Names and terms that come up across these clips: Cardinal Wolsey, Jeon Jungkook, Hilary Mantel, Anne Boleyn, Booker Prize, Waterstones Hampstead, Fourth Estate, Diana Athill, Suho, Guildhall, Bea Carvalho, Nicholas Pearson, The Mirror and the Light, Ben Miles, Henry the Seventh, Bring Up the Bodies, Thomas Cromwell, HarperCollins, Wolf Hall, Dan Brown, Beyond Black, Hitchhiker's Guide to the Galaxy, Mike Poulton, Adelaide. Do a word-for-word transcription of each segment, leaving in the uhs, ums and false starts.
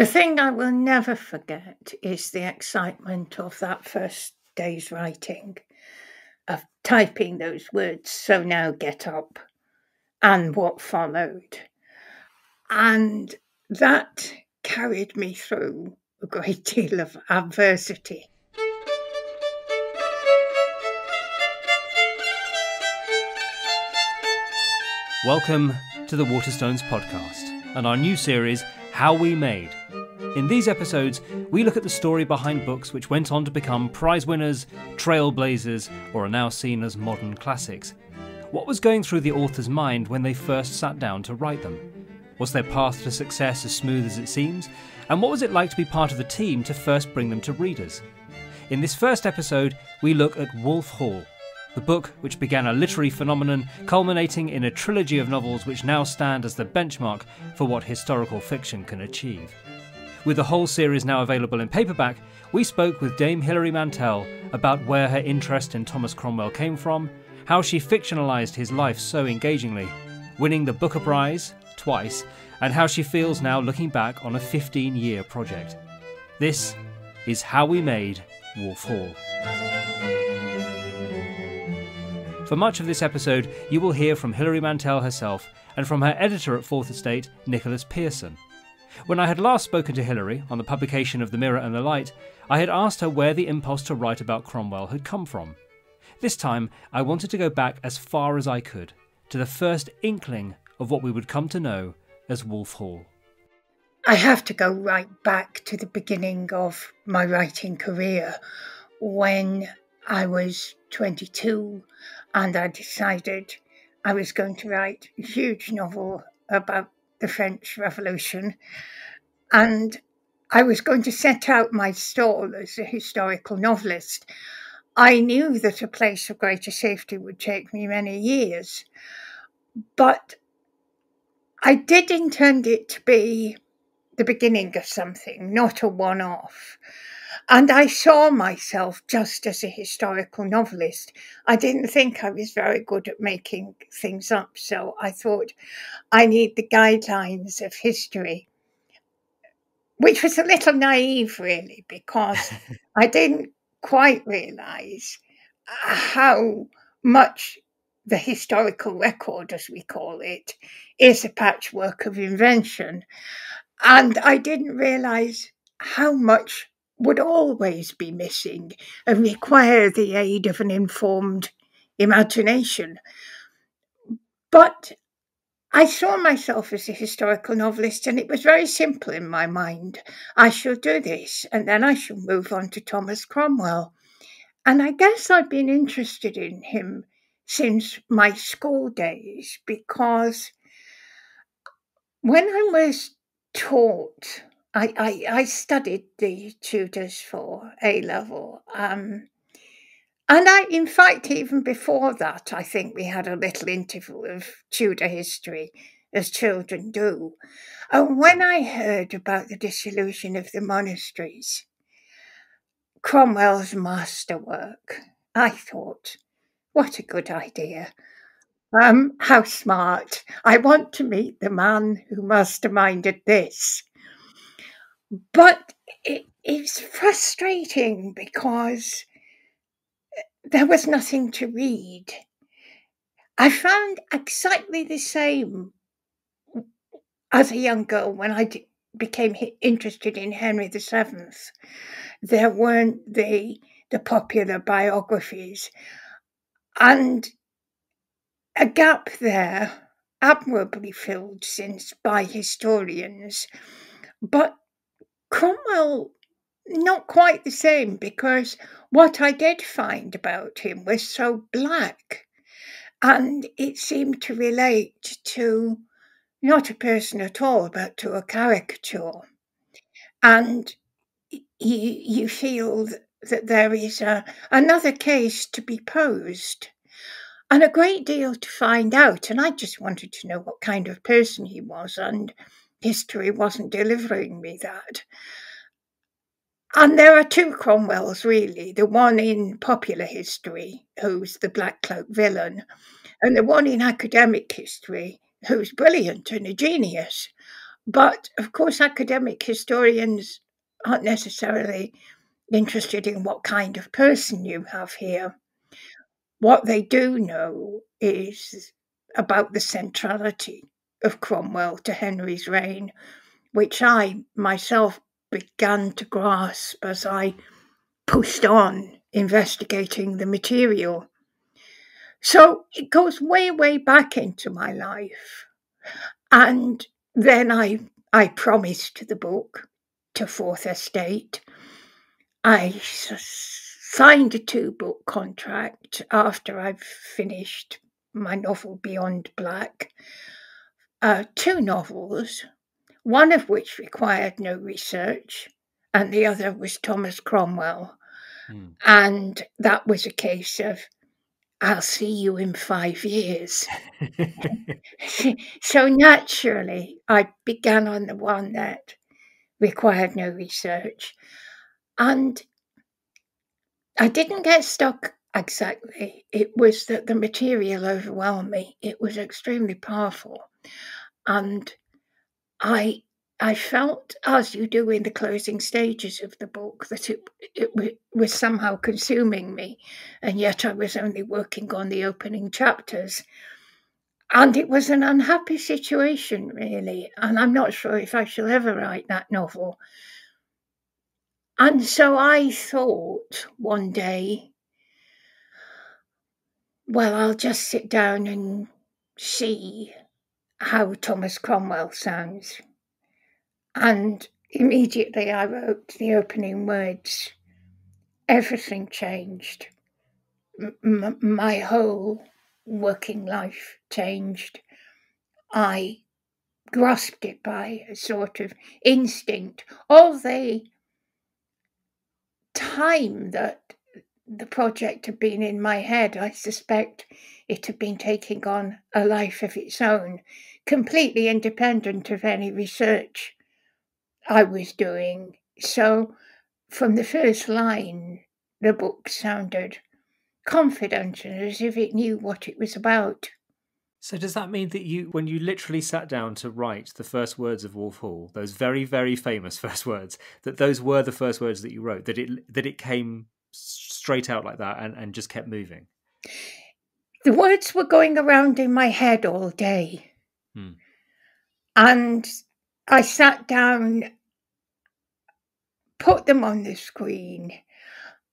The thing I will never forget is the excitement of that first day's writing, of typing those words, "So now get up," and what followed. And that carried me through a great deal of adversity. Welcome to the Waterstones podcast and our new series, How We Made. In these episodes, we look at the story behind books which went on to become prize winners, trailblazers, or are now seen as modern classics. What was going through the author's mind when they first sat down to write them? Was their path to success as smooth as it seems? And what was it like to be part of the team to first bring them to readers? In this first episode, we look at Wolf Hall, the book which began a literary phenomenon culminating in a trilogy of novels which now stand as the benchmark for what historical fiction can achieve. With the whole series now available in paperback, we spoke with Dame Hilary Mantel about where her interest in Thomas Cromwell came from, how she fictionalised his life so engagingly, winning the Booker Prize twice, and how she feels now looking back on a fifteen-year project. This is How We Made Wolf Hall. For much of this episode, you will hear from Hilary Mantel herself and from her editor at Fourth Estate, Nicholas Pearson. When I had last spoken to Hilary on the publication of The Mirror and the Light, I had asked her where the impulse to write about Cromwell had come from. This time, I wanted to go back as far as I could, to the first inkling of what we would come to know as Wolf Hall. I have to go right back to the beginning of my writing career, when I was twenty-two and I decided I was going to write a huge novel about the French Revolution, and I was going to set out my stall as a historical novelist. I knew that a place of greater safety would take me many years, but I did intend it to be the beginning of something, not a one-off. And I saw myself just as a historical novelist. I didn't think I was very good at making things up, so I thought I need the guidelines of history, which was a little naive, really, because I didn't quite realise how much the historical record, as we call it, is a patchwork of invention. And I didn't realise how much would always be missing and require the aid of an informed imagination. But I saw myself as a historical novelist, and it was very simple in my mind. I shall do this, and then I shall move on to Thomas Cromwell. And I guess I've been interested in him since my school days, because when I was taught, I, I, I studied the Tudors for A-level, um, and I, in fact, even before that, I think we had a little interval of Tudor history, as children do. And when I heard about the dissolution of the monasteries, Cromwell's masterwork, I thought, what a good idea. Um, how smart. I want to meet the man who masterminded this. But it, it's frustrating because there was nothing to read. I found exactly the same as a young girl when I d became interested in Henry the Seventh. There weren't the, the popular biographies, and a gap there admirably filled since by historians. But Cromwell, not quite the same, because what I did find about him was so black, and it seemed to relate to not a person at all, but to a caricature. And you, you feel that there is a, another case to be posed, and a great deal to find out. And I just wanted to know what kind of person he was, and history wasn't delivering me that. And there are two Cromwells, really. The one in popular history, who's the black cloak villain, and the one in academic history, who's brilliant and a genius. But, of course, academic historians aren't necessarily interested in what kind of person you have here. What they do know is about the centrality of Cromwell to Henry's reign, which I myself began to grasp as I pushed on investigating the material. So it goes way, way back into my life. And then I, I promised the book to Fourth Estate. I signed a two-book contract after I've finished my novel Beyond Black. Uh, two novels, one of which required no research, and the other was Thomas Cromwell. Mm. And that was a case of, I'll see you in five years. So naturally, I began on the one that required no research. And I didn't get stuck exactly. It was that the material overwhelmed me. It was extremely powerful. And I I felt, as you do in the closing stages of the book, that it, it was somehow consuming me, and yet I was only working on the opening chapters. And it was an unhappy situation, really, and I'm not sure if I shall ever write that novel. And so I thought one day, well, I'll just sit down and see how Thomas Cromwell sounds. And immediately I wrote the opening words. Everything changed. M my whole working life changed. I grasped it by a sort of instinct. All the time that the project had been in my head, I suspect it had been taking on a life of its own, completely independent of any research I was doing. So from the first line, the book sounded confident and as if it knew what it was about. So does that mean that you, when you literally sat down to write the first words of Wolf Hall, those very, very famous first words, that those were the first words that you wrote, that it that it came straight out like that and, and just kept moving? The words were going around in my head all day. Hmm. And I sat down, put them on the screen,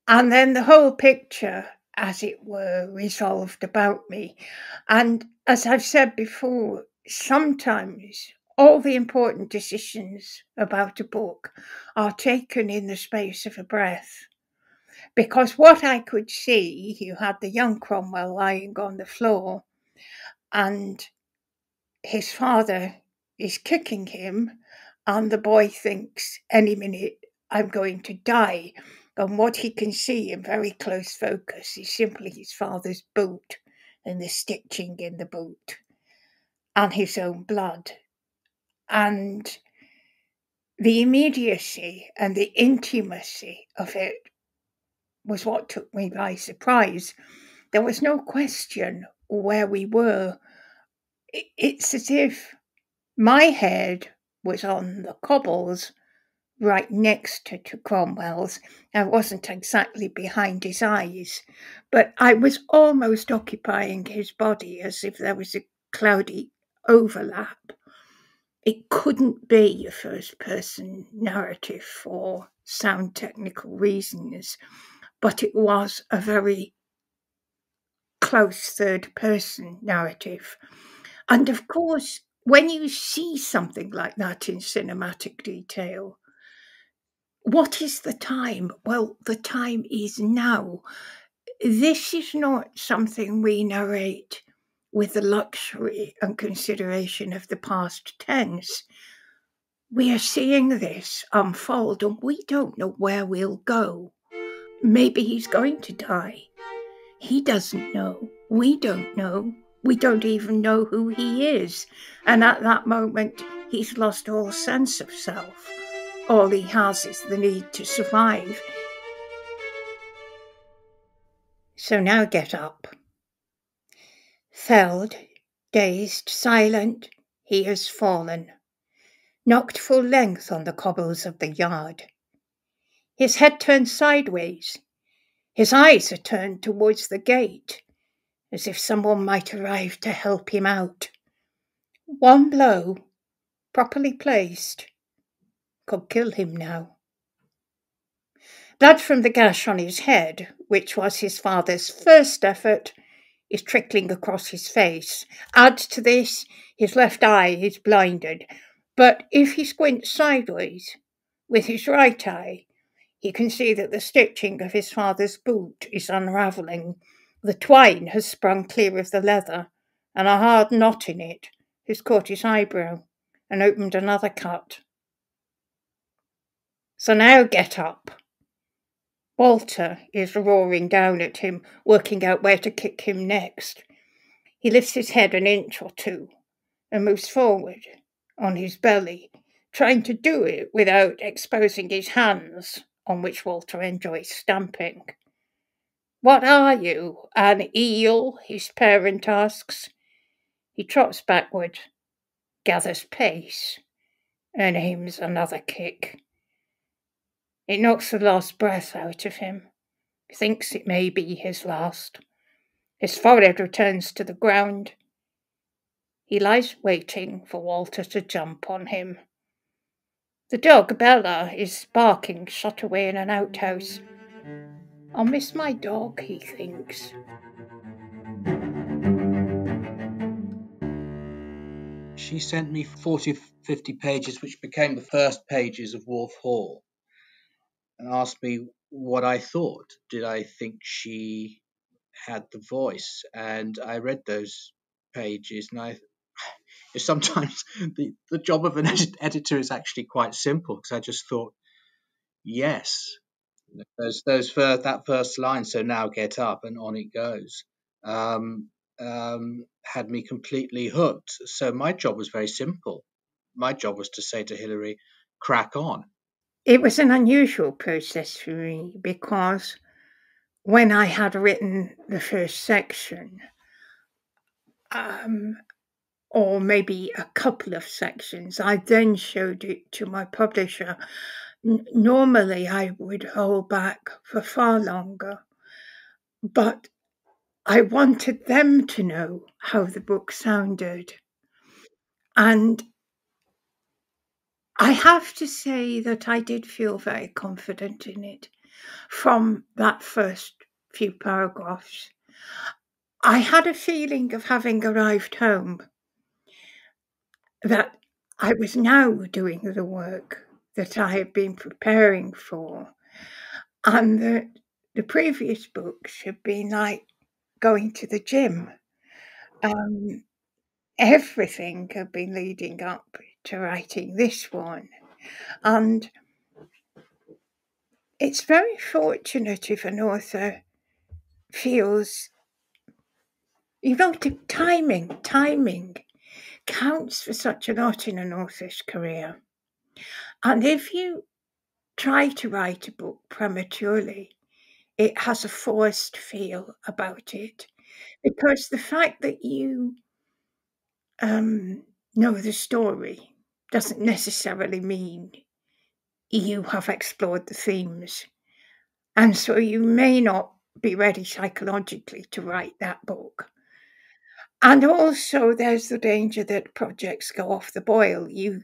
and then the whole picture, as it were, resolved about me. And as I've said before, sometimes all the important decisions about a book are taken in the space of a breath. Because what I could see, you had the young Cromwell lying on the floor, and his father is kicking him, and the boy thinks, any minute I'm going to die. And what he can see in very close focus is simply his father's boot and the stitching in the boot and his own blood. And the immediacy and the intimacy of it was what took me by surprise. There was no question where we were. It's as if my head was on the cobbles right next to, to Cromwell's. I wasn't exactly behind his eyes, but I was almost occupying his body as if there was a cloudy overlap. It couldn't be a first-person narrative for sound technical reasons, but it was a very close third-person narrative. And of course, when you see something like that in cinematic detail, what is the time? Well, the time is now. This is not something we narrate with the luxury and consideration of the past tense. We are seeing this unfold, and we don't know where we'll go. Maybe he's going to die. He doesn't know. We don't know. We don't even know who he is. And at that moment, he's lost all sense of self. All he has is the need to survive. So now get up. Felled, dazed, silent, he has fallen. knocked full length on the cobbles of the yard. His head turned sideways. His eyes are turned towards the gate, as if someone might arrive to help him out. One blow, properly placed, could kill him now. Blood from the gash on his head, which was his father's first effort, is trickling across his face. Add to this, his left eye is blinded, but if he squints sideways with his right eye, he can see that the stitching of his father's boot is unravelling. The twine has sprung clear of the leather, and a hard knot in it has caught his eyebrow and opened another cut. So now get up. Walter is roaring down at him, working out where to kick him next. He lifts his head an inch or two and moves forward on his belly, trying to do it without exposing his hands, on which Walter enjoys stamping. "What are you, an eel?" his parent asks. He trots backward, gathers pace, and aims another kick. It knocks the last breath out of him. He thinks it may be his last. His forehead returns to the ground. He lies waiting for Walter to jump on him. The dog, Bella, is barking, shut away in an outhouse. "I'll miss my dog," he thinks. She sent me forty, fifty pages, which became the first pages of Wolf Hall, and asked me what I thought. Did I think she had the voice? And I read those pages, and I... Sometimes the, the job of an edit editor is actually quite simple, because I just thought, yes, those, those first, that first line, "So now get up," and on it goes, um, um, had me completely hooked. So my job was very simple. My job was to say to Hilary, crack on. It was an unusual process for me, because when I had written the first section, um, or maybe a couple of sections, I then showed it to my publisher. N normally I would hold back for far longer, but I wanted them to know how the book sounded. And I have to say that I did feel very confident in it from that first few paragraphs. I had a feeling of having arrived home, that I was now doing the work that I had been preparing for, and that the previous books had been like going to the gym. Um, everything had been leading up to writing this one, and it's very fortunate if an author feels, you know, timing, timing. counts for such a lot in an author's career. And if you try to write a book prematurely, it has a forced feel about it, because the fact that you um, know the story doesn't necessarily mean you have explored the themes. And so you may not be ready psychologically to write that book. And also there's the danger that projects go off the boil. You,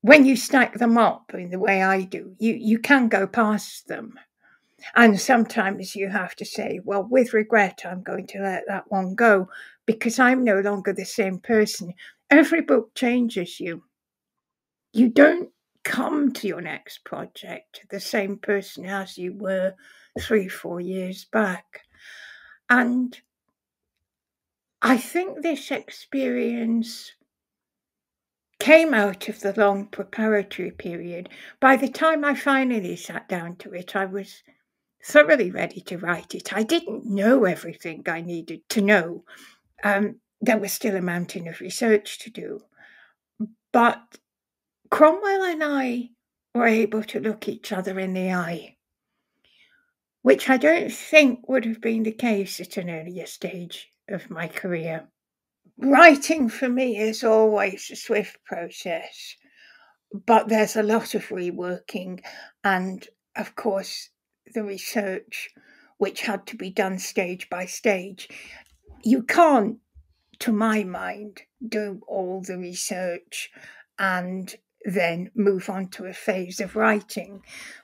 when you stack them up in the way I do, you, you can go past them. And sometimes you have to say, well, with regret, I'm going to let that one go, because I'm no longer the same person. Every book changes you. You don't come to your next project the same person as you were three, four years back. And I think this experience came out of the long preparatory period. By the time I finally sat down to it, I was thoroughly ready to write it. I didn't know everything I needed to know. Um, there was still a mountain of research to do. But Cromwell and I were able to look each other in the eye, which I don't think would have been the case at an earlier stage of my career. Writing for me is always a swift process, but there's a lot of reworking, and of course the research which had to be done stage by stage. You can't, to my mind, do all the research and then move on to a phase of writing,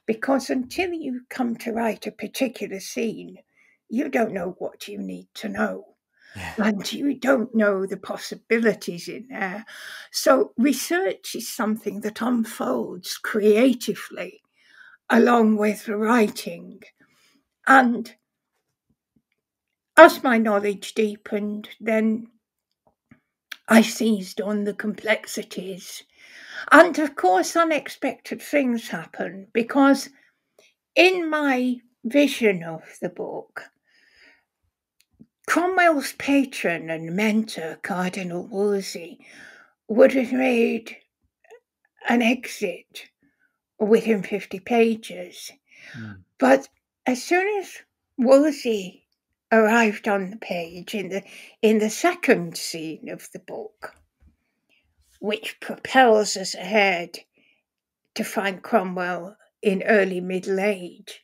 because until you come to write a particular scene, you don't know what you need to know. Yeah. And you don't know the possibilities in there. So research is something that unfolds creatively along with the writing. And as my knowledge deepened, then I seized on the complexities. And of course, unexpected things happen, because in my vision of the book, Cromwell's patron and mentor, Cardinal Wolsey, would have made an exit within fifty pages. Mm. But as soon as Wolsey arrived on the page in the, in the second scene of the book, which propels us ahead to find Cromwell in early middle age,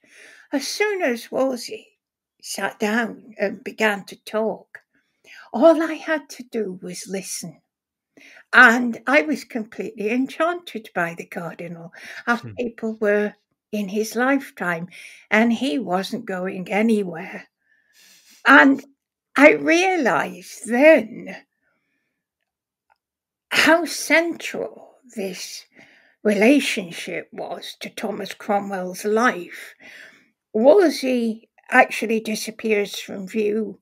as soon as Wolsey sat down and began to talk, all I had to do was listen. And I was completely enchanted by the Cardinal, as hmm. people were in his lifetime, and he wasn't going anywhere. And I realised then how central this relationship was to Thomas Cromwell's life. Wolsey actually disappears from view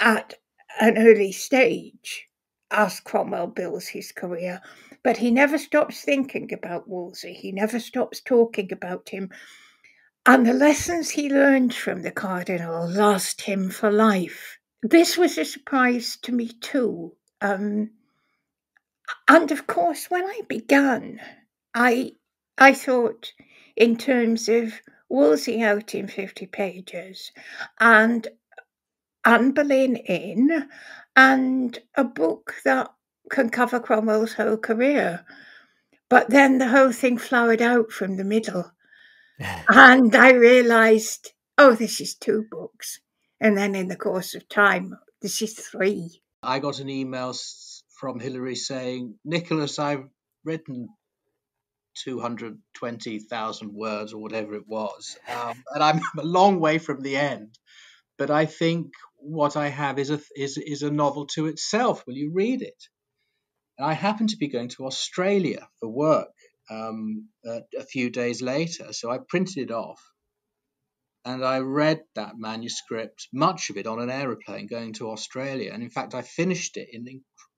at an early stage as Cromwell builds his career, but he never stops thinking about Wolsey. He never stops talking about him. And the lessons he learned from the Cardinal last him for life. This was a surprise to me too. Um, and of course, when I began, I, I thought in terms of Wolsey out in fifty pages, and Anne Boleyn in, and a book that can cover Cromwell's whole career. But then the whole thing flowered out from the middle. And I realised, oh, this is two books. And then in the course of time, this is three. I got an email from Hilary saying, Nicholas, I've written two hundred twenty thousand words or whatever it was. Um, and I'm a long way from the end. But I think what I have is a, is, is a novel to itself. Will you read it? And I happen to be going to Australia for work um, uh, a few days later. So I printed it off. And I read that manuscript, much of it, on an aeroplane going to Australia. And in fact, I finished it in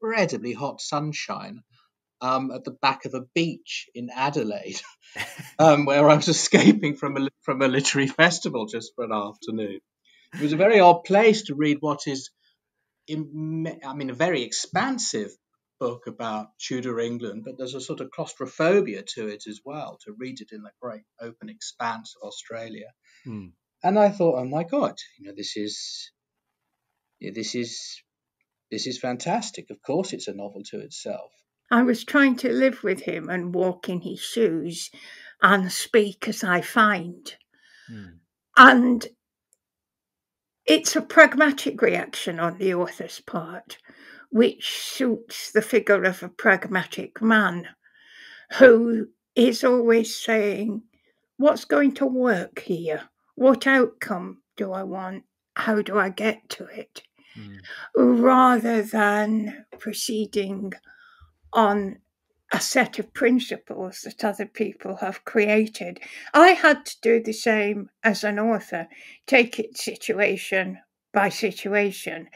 incredibly hot sunshine. Um, at the back of a beach in Adelaide, um, where I was escaping from a, from a literary festival just for an afternoon. It was a very odd place to read what is, in, I mean, a very expansive book about Tudor England, but there's a sort of claustrophobia to it as well, to read it in the great open expanse of Australia. Mm. And I thought, oh, my God, you know, this is, yeah, this is, this is fantastic. Of course, it's a novel to itself. I was trying to live with him and walk in his shoes and speak as I find. Mm. And it's a pragmatic reaction on the author's part, which suits the figure of a pragmatic man who is always saying, what's going to work here? What outcome do I want? How do I get to it? Mm. Rather than proceeding on a set of principles that other people have created. I had to do the same as an author, take it situation by situation.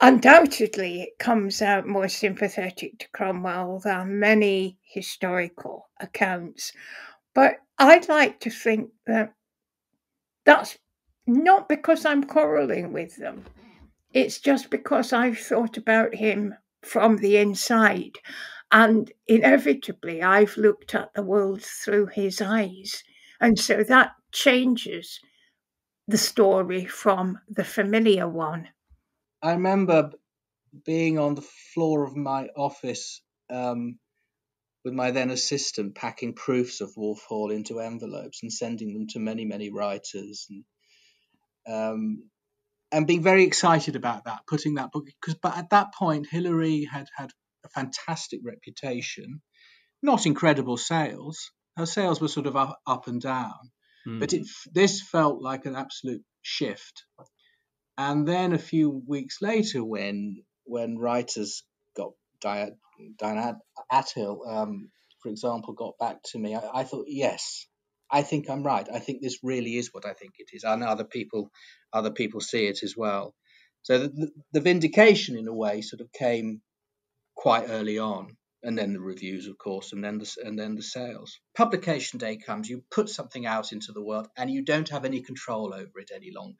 Undoubtedly, it comes out more sympathetic to Cromwell than many historical accounts. But I'd like to think that that's not because I'm quarrelling with them. It's just because I've thought about him from the inside, and inevitably I've looked at the world through his eyes, and so that changes the story from the familiar one. I remember being on the floor of my office um, with my then assistant packing proofs of Wolf Hall into envelopes and sending them to many, many writers, and um, and being very excited about that, putting that book, because but at that point Hilary had had a fantastic reputation, not incredible sales. Her sales were sort of up, up and down, mm. but it, this felt like an absolute shift. And then a few weeks later, when when writers got Diana Athill, um, for example, got back to me, I, I thought, yes, I think I'm right. I think this really is what I think it is, and other people, other people see it as well. So the, the vindication, in a way, sort of came quite early on, and then the reviews, of course, and then the, and then the sales. Publication day comes, you put something out into the world, and you don't have any control over it any longer.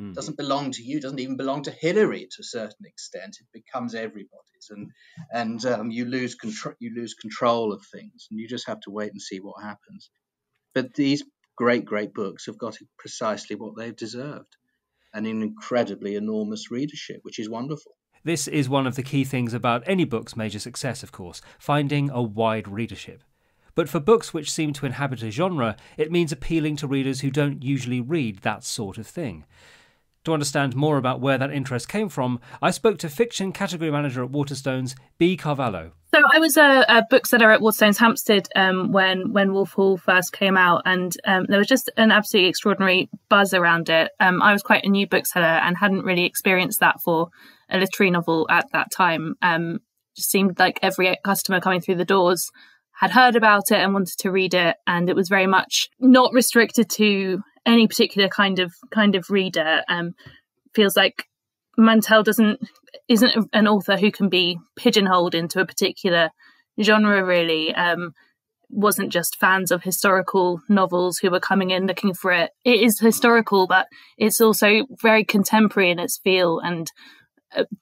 Mm. Doesn't belong to you, doesn't even belong to Hilary to a certain extent. It becomes everybody's, and and um, you lose control you lose control of things, and you just have to wait and see what happens. But these great great books have got precisely what they've deserved, and an incredibly enormous readership, which is wonderful. This is one of the key things about any book's major success, of course, finding a wide readership. But for books which seem to inhabit a genre, it means appealing to readers who don't usually read that sort of thing. To understand more about where that interest came from, I spoke to fiction category manager at Waterstones, Bea Carvalho. So I was a, a book seller at Waterstones Hampstead um, when, when Wolf Hall first came out, and um, there was just an absolutely extraordinary buzz around it. Um, I was quite a new bookseller and hadn't really experienced that for a literary novel at that time. Um, it just seemed like every customer coming through the doors had heard about it and wanted to read it, and it was very much not restricted to any particular kind of kind of reader. Um, feels like Mantel doesn't isn't an author who can be pigeonholed into a particular genre, really. Um, wasn't just fans of historical novels who were coming in looking for it. It is historical, but it's also very contemporary in its feel, and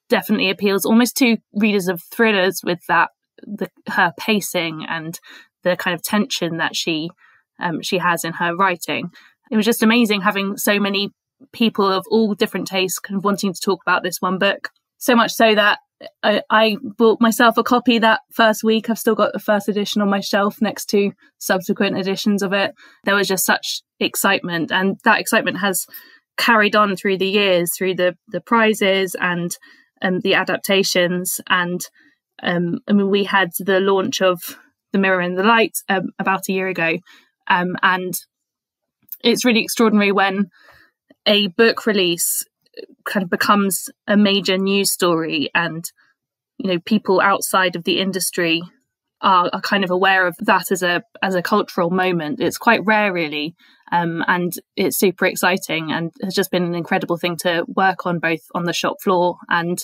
definitely appeals almost to readers of thrillers with that the her pacing and the kind of tension that she um, she has in her writing. It was just amazing having so many people of all different tastes kind of wanting to talk about this one book. So much so that I, I bought myself a copy that first week. I've still got the first edition on my shelf next to subsequent editions of it. There was just such excitement, and that excitement has carried on through the years, through the, the prizes and um, the adaptations. And um, I mean, we had the launch of The Mirror and the Light um, about a year ago, um, and it's really extraordinary when a book release kind of becomes a major news story, and, you know, people outside of the industry are, are kind of aware of that as a as a cultural moment. It's quite rare, really, um, and it's super exciting, and has just been an incredible thing to work on, both on the shop floor and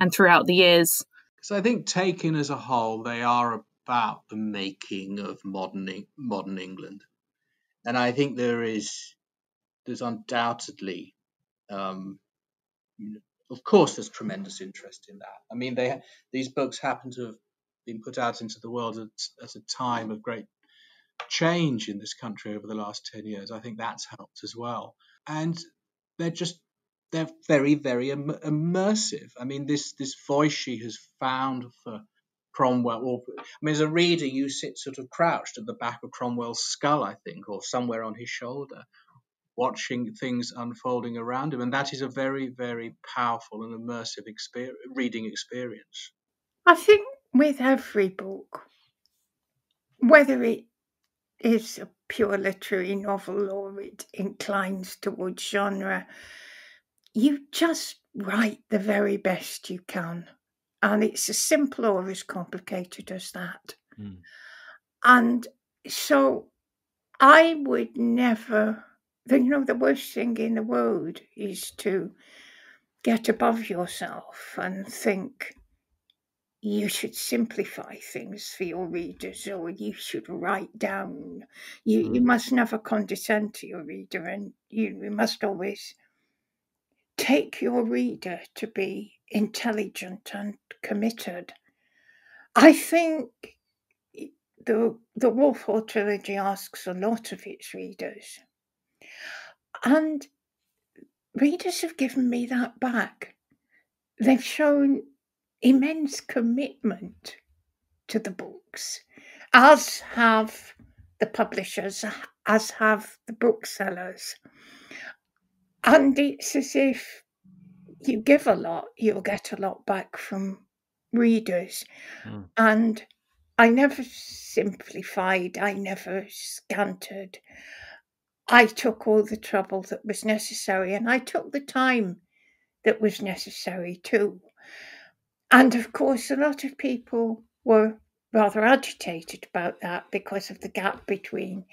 and throughout the years. So I think, taken as a whole, they are about the making of modern modern England. And I think there is, there's undoubtedly, um, you know, of course, there's tremendous interest in that. I mean, they these books happen to have been put out into the world at, at a time of great change in this country over the last ten years. I think that's helped as well. And they're just, they're very, very im- immersive. I mean, this, this voice she has found for Cromwell, or I mean, as a reader, you sit sort of crouched at the back of Cromwell's skull, I think, or somewhere on his shoulder, watching things unfolding around him, and that is a very, very powerful and immersive experience, reading experience. I think with every book, whether it is a pure literary novel or it inclines towards genre, you just write the very best you can. And it's as simple or as complicated as that. Mm. And so I would never, you know, the worst thing in the world is to get above yourself and think you should simplify things for your readers, or you should write down. You, mm. you must never condescend to your reader, and you, you must always take your reader to be intelligent and committed. I think the the Wolf Hall trilogy asks a lot of its readers, and readers have given me that back. They've shown immense commitment to the books as have the publishers, as have the booksellers. And it's as if you give a lot, you'll get a lot back from readers. Mm. And I never simplified, I never scanted. I took all the trouble that was necessary, and I took the time that was necessary too. And of course, a lot of people were rather agitated about that because of the gap between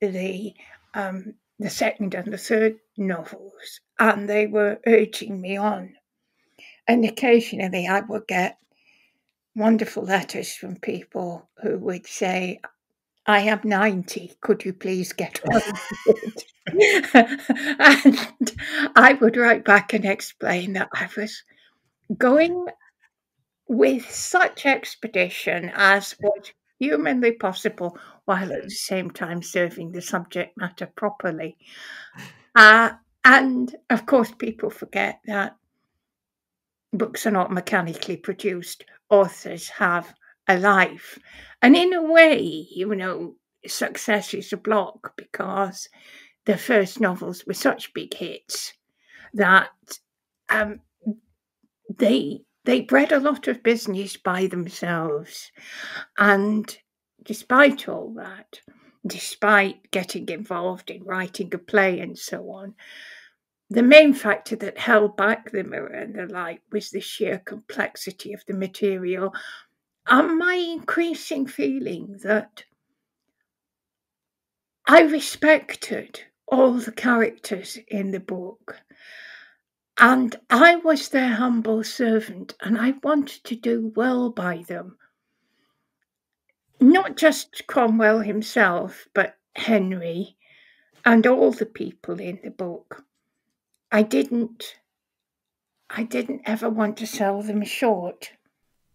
the um, the second and the third novels, and they were urging me on. And occasionally I would get wonderful letters from people who would say, I am ninety, could you please get on with it? And I would write back and explain that I was going with such expedition as was humanly possible, while at the same time serving the subject matter properly. Uh, and of course, people forget that books are not mechanically produced. Authors have a life. And in a way, you know, success is a block, because the first novels were such big hits that um, they... They bred a lot of business by themselves. And despite all that, despite getting involved in writing a play and so on, the main factor that held back The Mirror and the Light was the sheer complexity of the material and my increasing feeling that I respected all the characters in the book. And I was their humble servant, and I wanted to do well by them. Not just Cromwell himself, but Henry and all the people in the book. I didn't, I didn't ever want to sell them short.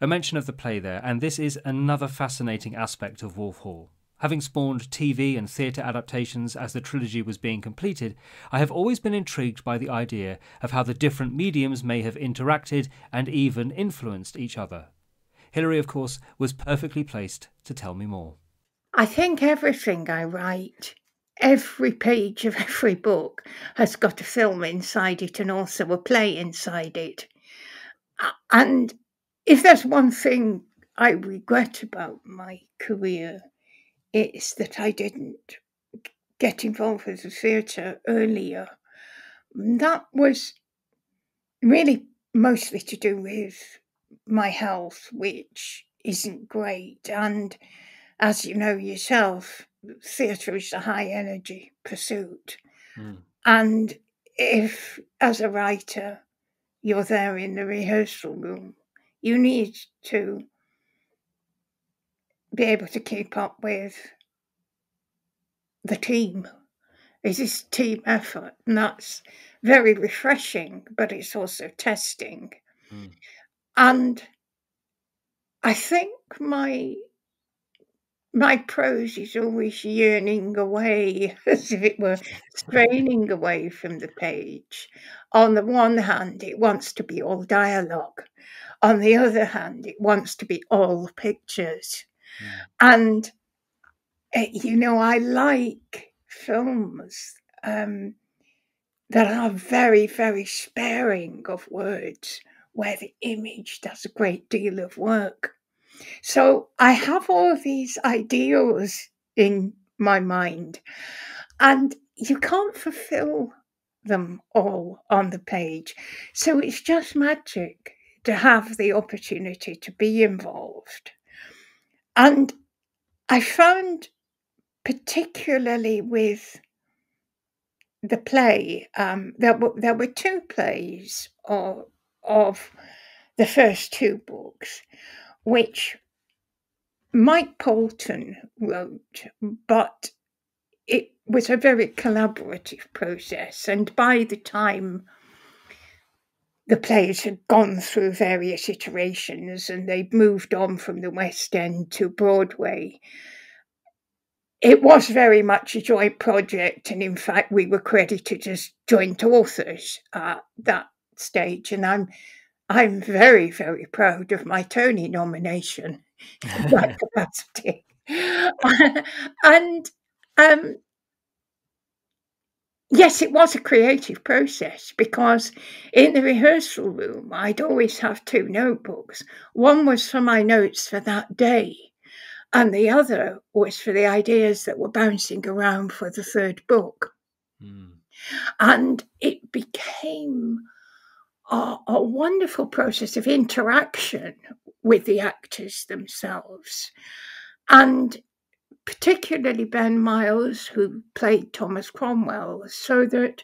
A mention of the play there, and this is another fascinating aspect of Wolf Hall. Having spawned T V and theatre adaptations as the trilogy was being completed, I have always been intrigued by the idea of how the different mediums may have interacted and even influenced each other. Hilary, of course, was perfectly placed to tell me more. I think everything I write, every page of every book, has got a film inside it and also a play inside it. And if there's one thing I regret about my career, it's that I didn't get involved with the theatre earlier. That was really mostly to do with my health, which isn't great. And as you know yourself, theatre is a high energy pursuit. Mm. And if, as a writer, you're there in the rehearsal room, you need to be able to keep up with the team. It is team effort, and that's very refreshing, but it's also testing. Mm. And I think my my prose is always yearning away, as if it were straining away from the page. On the one hand, it wants to be all dialogue. On the other hand, it wants to be all pictures. And, you know, I like films um, that are very, very sparing of words, where the image does a great deal of work. So I have all these ideals in my mind, and you can't fulfill them all on the page. So it's just magic to have the opportunity to be involved. And I found, particularly with the play, um, there, were, there were two plays of, of the first two books, which Mike Poulton wrote, but it was a very collaborative process. And by the time the plays had gone through various iterations and they'd moved on from the West End to Broadway, it was very much a joint project. And in fact, we were credited as joint authors at that stage. And I'm, I'm very, very proud of my Tony nomination in that capacity. And um, yes, it was a creative process, because in the rehearsal room, I'd always have two notebooks. One was for my notes for that day, and the other was for the ideas that were bouncing around for the third book. Mm. And it became a, a wonderful process of interaction with the actors themselves. And particularly Ben Miles, who played Thomas Cromwell, so that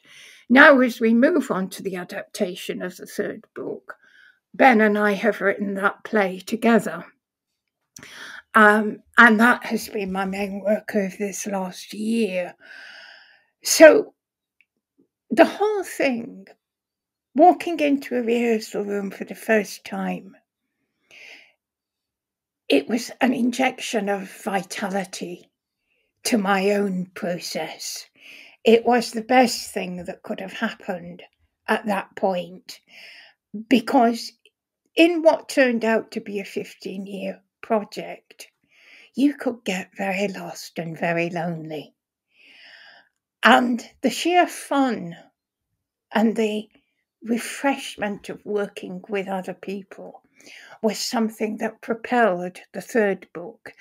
now as we move on to the adaptation of the third book, Ben and I have written that play together. Um, and that has been my main work of this last year. So the whole thing, walking into a rehearsal room for the first time, it was an injection of vitality to my own process. It was the best thing that could have happened at that point, because in what turned out to be a fifteen-year project, you could get very lost and very lonely. And the sheer fun and the refreshment of working with other people was something that propelled the third book,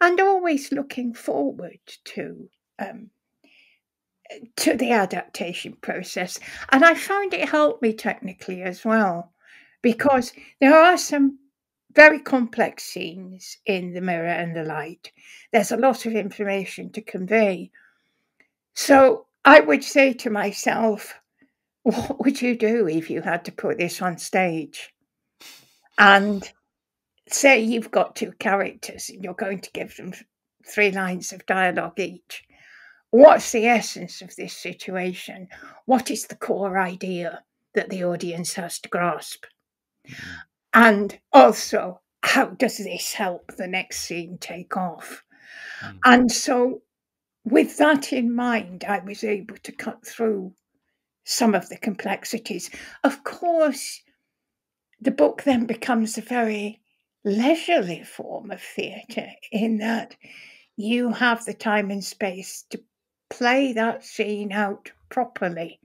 and always looking forward to um, to the adaptation process. And I found it helped me technically as well, because there are some very complex scenes in The Mirror and the Light. There's a lot of information to convey. So I would say to myself, what would you do if you had to put this on stage? And say you've got two characters and you're going to give them three lines of dialogue each. What's the essence of this situation? What is the core idea that the audience has to grasp? And also, how does this help the next scene take off? Mm. And so with that in mind, I was able to cut through some of the complexities. Of course, the book then becomes a very leisurely form of theatre, in that you have the time and space to play that scene out properly.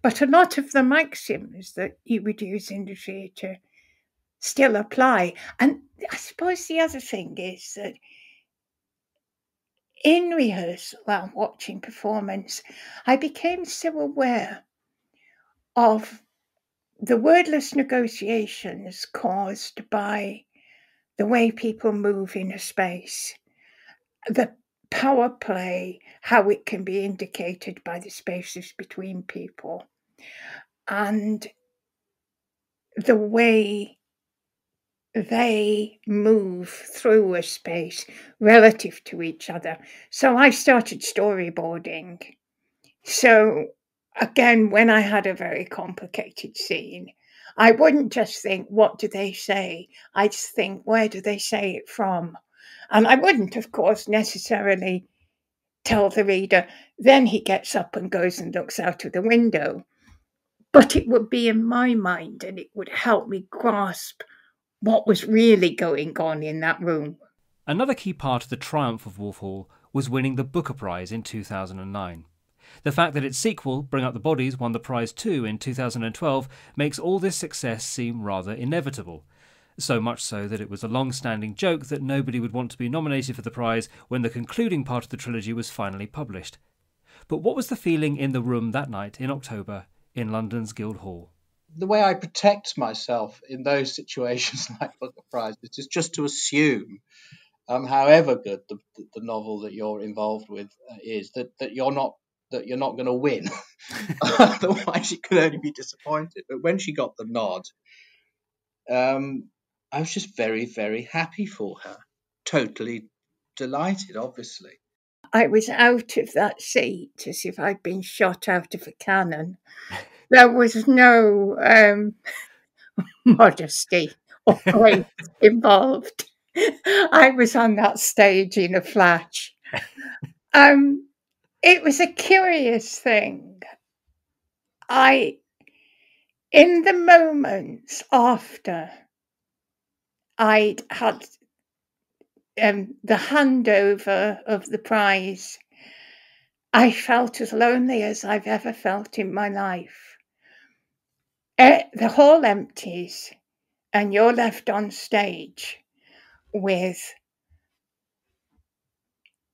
But a lot of the maxims that you would use in the theatre still apply. And I suppose the other thing is that in rehearsal and watching performance, I became so aware of the wordless negotiations caused by the way people move in a space, the power play, how it can be indicated by the spaces between people, and the way they move through a space relative to each other. So I started storyboarding. So again, when I had a very complicated scene, I wouldn't just think, what do they say? I'd think, where do they say it from? And I wouldn't, of course, necessarily tell the reader, then he gets up and goes and looks out of the window. But it would be in my mind, and it would help me grasp what was really going on in that room. Another key part of the triumph of Wolf Hall was winning the Booker Prize in two thousand nine. The fact that its sequel, Bring Up the Bodies, won the prize too in two thousand twelve makes all this success seem rather inevitable. So much so that it was a long-standing joke that nobody would want to be nominated for the prize when the concluding part of the trilogy was finally published. But what was the feeling in the room that night in October in London's Guildhall? The way I protect myself in those situations like Booker Prize is just to assume, um, however good the, the novel that you're involved with is, that, that you're not that you're not going to win. Otherwise, she could only be disappointed. But when she got the nod, um, I was just very, very happy for her. Totally delighted, obviously. I was out of that seat as if I'd been shot out of a cannon. There was no um, modesty or grace involved. I was on that stage in a flash. Um, it was a curious thing. I, in the moments after I'd had um, the handover of the prize, I felt as lonely as I've ever felt in my life. Uh, the hall empties and you're left on stage with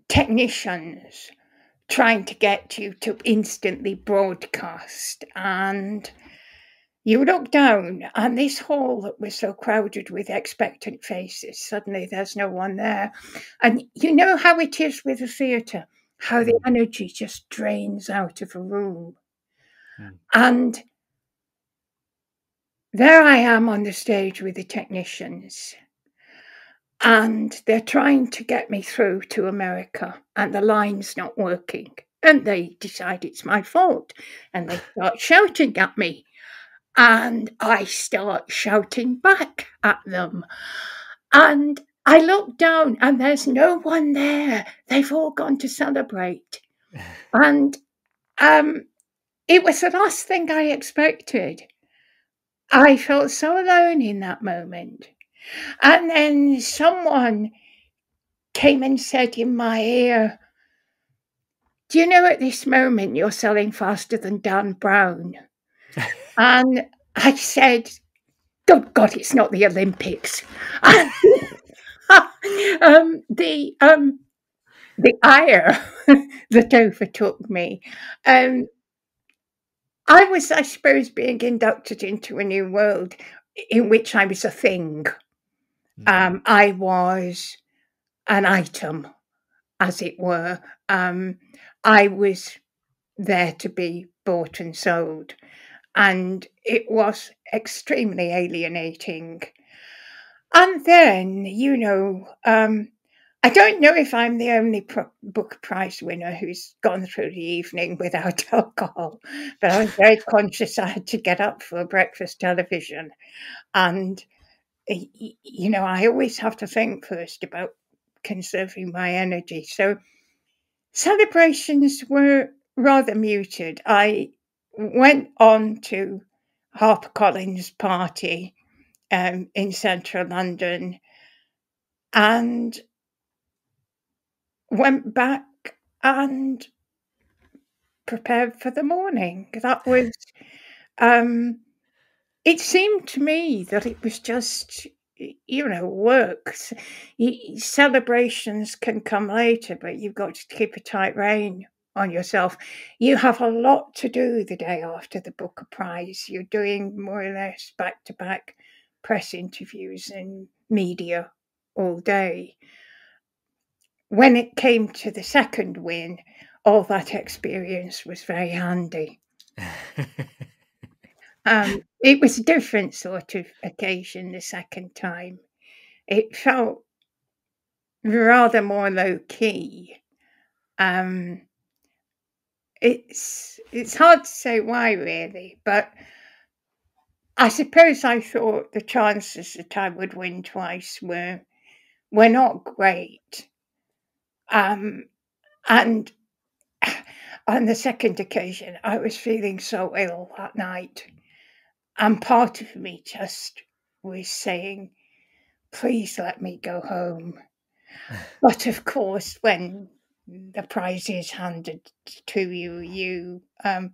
technicians trying to get you to instantly broadcast, and you look down and this hall that was so crowded with expectant faces, suddenly there's no one there. And you know how it is with a theatre, how the energy just drains out of a room. Mm. And there I am on the stage with the technicians, and they're trying to get me through to America, and the line's not working. And they decide it's my fault, and they start shouting at me. And I start shouting back at them. And I look down and there's no one there. They've all gone to celebrate. And um, it was the last thing I expected. I felt so alone in that moment. And then someone came and said in my ear, "Do you know, at this moment you're selling faster than Dan Brown?" And I said, "Good God, it's not the Olympics." um, the um, the ire that overtook me. Um, I was, I suppose, being inducted into a new world in which I was a thing. Um, I was an item, as it were. Um, I was there to be bought and sold. And it was extremely alienating. And then, you know, um, I don't know if I'm the only Booker Prize winner who's gone through the evening without alcohol, but I was very conscious I had to get up for breakfast television. And, you know, I always have to think first about conserving my energy. So celebrations were rather muted. I went on to HarperCollins' party um, in central London and went back and prepared for the morning. That was, um, it seemed to me that it was just, you know, work. Celebrations can come later, but you've got to keep a tight rein on yourself. You have a lot to do the day after the Booker Prize. You're doing more or less back-to-back press interviews and media all day. When it came to the second win, all that experience was very handy. um, it was a different sort of occasion the second time. It felt rather more low-key. Um... It's it's hard to say why, really, but I suppose I thought the chances that I would win twice were were not great. Um, and on the second occasion, I was feeling so ill that night, and part of me just was saying, "Please let me go home." But of course, when the prize is handed to you, you um,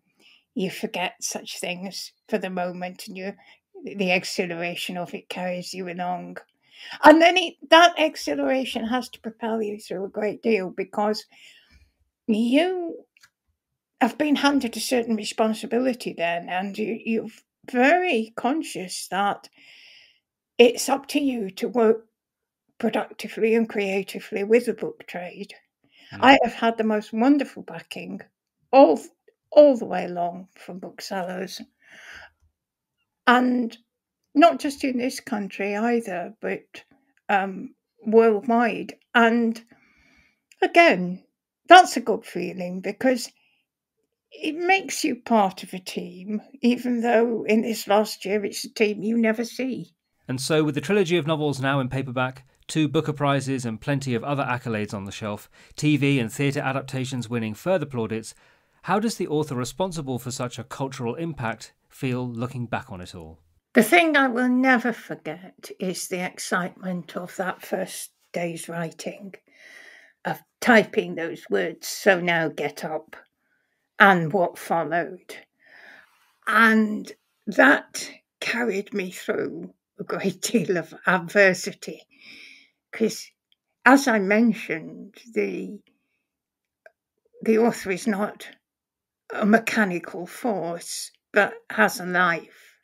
you forget such things for the moment, and you, the exhilaration of it carries you along. And then it, that exhilaration has to propel you through a great deal, because you have been handed a certain responsibility then, and you, you're very conscious that it's up to you to work productively and creatively with the book trade. I have had the most wonderful backing all, all the way along from booksellers, and not just in this country either, but um, worldwide. And again, that's a good feeling, because it makes you part of a team, even though in this last year it's a team you never see. And so with the trilogy of novels now in paperback, two Booker Prizes and plenty of other accolades on the shelf, T V and theatre adaptations winning further plaudits, how does the author responsible for such a cultural impact feel looking back on it all? The thing I will never forget is the excitement of that first day's writing of typing those words, "So now get up," and what followed. And that carried me through a great deal of adversity, because, as I mentioned, the the author is not a mechanical force, but has a life.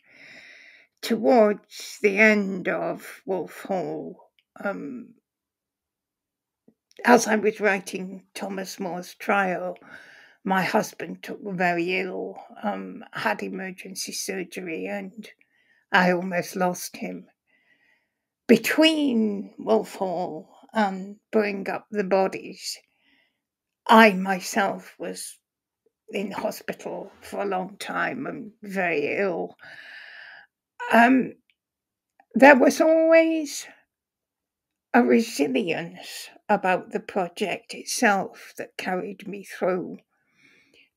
Towards the end of Wolf Hall, um, as I was writing Thomas More's trial, my husband took very ill, um, had emergency surgery, and I almost lost him. Between Wolf Hall and Bring Up the Bodies, I myself was in hospital for a long time and very ill. Um, there was always a resilience about the project itself that carried me through.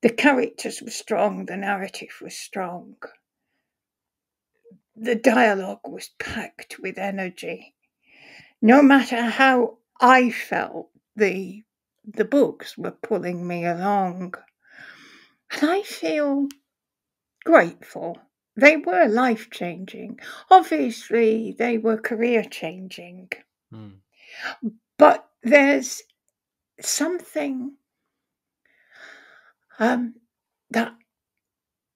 The characters were strong, the narrative was strong. The dialogue was packed with energy. No matter how I felt, the the books were pulling me along. And I feel grateful. They were life-changing. Obviously, they were career-changing. Mm. But there's something um, that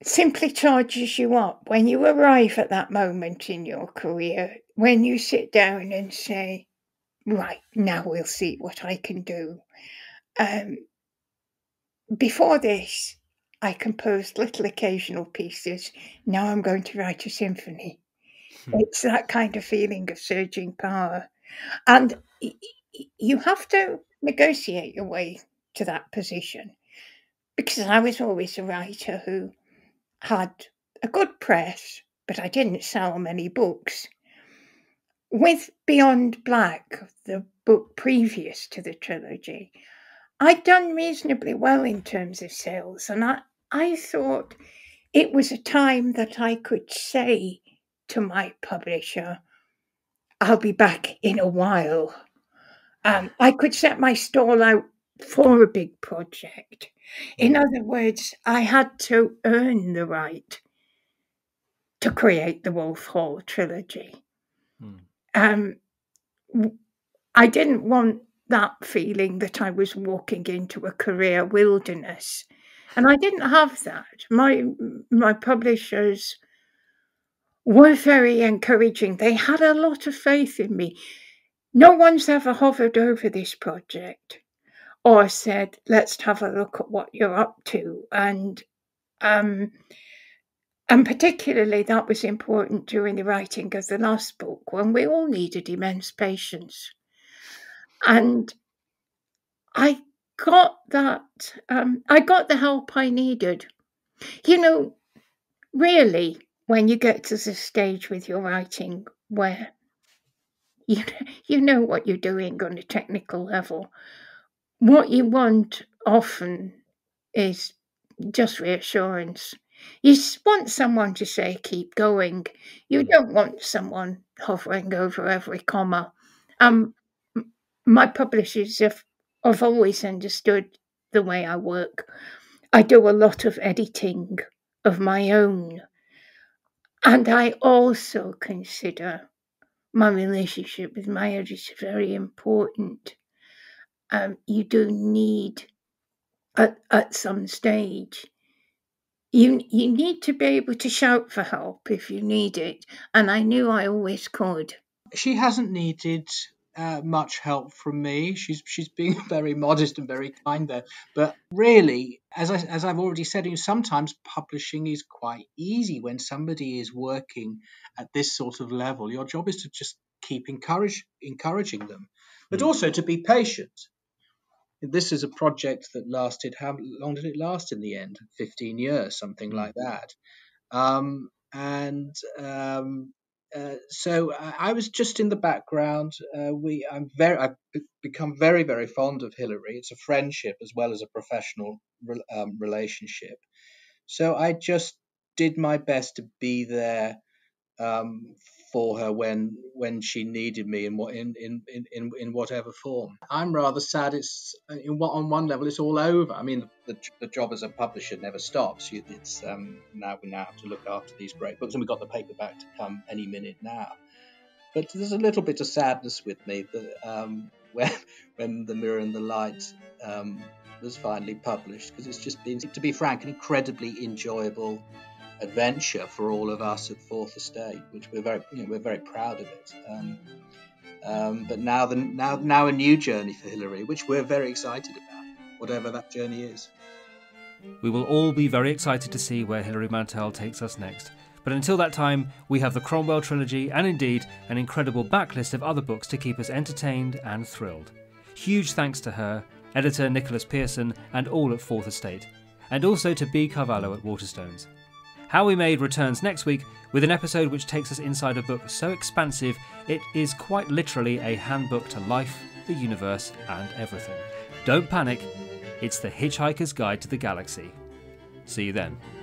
simply charges you up when you arrive at that moment in your career, when you sit down and say, right, now we'll see what I can do. Um, before this, I composed little occasional pieces. Now I'm going to write a symphony. Hmm. It's that kind of feeling of surging power. And you have to negotiate your way to that position, because I was always a writer who had a good press, but I didn't sell many books. With Beyond Black, the book previous to the trilogy, I'd done reasonably well in terms of sales, and I, I thought it was a time that I could say to my publisher, I'll be back in a while. Um, I could set my stall out for a big project. In other words, I had to earn the right to create the Wolf Hall trilogy. Hmm. Um, I didn't want that feeling that I was walking into a career wilderness, and I didn't have that. My my publishers were very encouraging. They had a lot of faith in me. No one's ever hovered over this project or said, let's have a look at what you're up to. And um, and particularly that was important during the writing of the last book, when we all needed immense patience. And I got that, um, I got the help I needed. You know, really, when you get to the stage with your writing where you, you know what you're doing on a technical level, what you want often is just reassurance. You want someone to say, keep going. You don't want someone hovering over every comma. Um, My publishers have, have always understood the way I work. I do a lot of editing of my own. And I also consider my relationship with my editor very important. Um, you do need, at, at some stage, you, you need to be able to shout for help if you need it. And I knew I always could. She hasn't needed Uh, much help from me. She's she's being very modest and very kind there. But really, as I as I've already said, sometimes publishing is quite easy when somebody is working at this sort of level. Your job is to just keep encourage encouraging them, but also to be patient. This is a project that lasted, how long did it last in the end? Fifteen years, something like that. Um, and um, Uh, so I was just in the background. Uh, we, I'm very, I've become very, very fond of Hilary. It's a friendship as well as a professional re um, relationship. So I just did my best to be there um, for her when when she needed me in what in, in, in, in whatever form. I'm rather sad. It's in what on one level it's all over. I mean, the, the job as a publisher never stops. It's um, now we now have to look after these great books, and we've got the paperback to come any minute now. But there's a little bit of sadness with me that um, when when The Mirror and the Light um, was finally published, because it's just been, to be frank, an incredibly enjoyable adventure for all of us at Fourth Estate, which we're very, you know, we're very proud of it. Um, um, but now, the, now, now a new journey for Hilary, which we're very excited about, whatever that journey is. We will all be very excited to see where Hilary Mantel takes us next. But until that time, we have the Cromwell trilogy and indeed an incredible backlist of other books to keep us entertained and thrilled. Huge thanks to her, editor Nicholas Pearson, and all at Fourth Estate, and also to B. Carvalho at Waterstones. How We Made returns next week with an episode which takes us inside a book so expansive it is quite literally a handbook to life, the universe, and everything. Don't panic, it's The Hitchhiker's Guide to the Galaxy. See you then.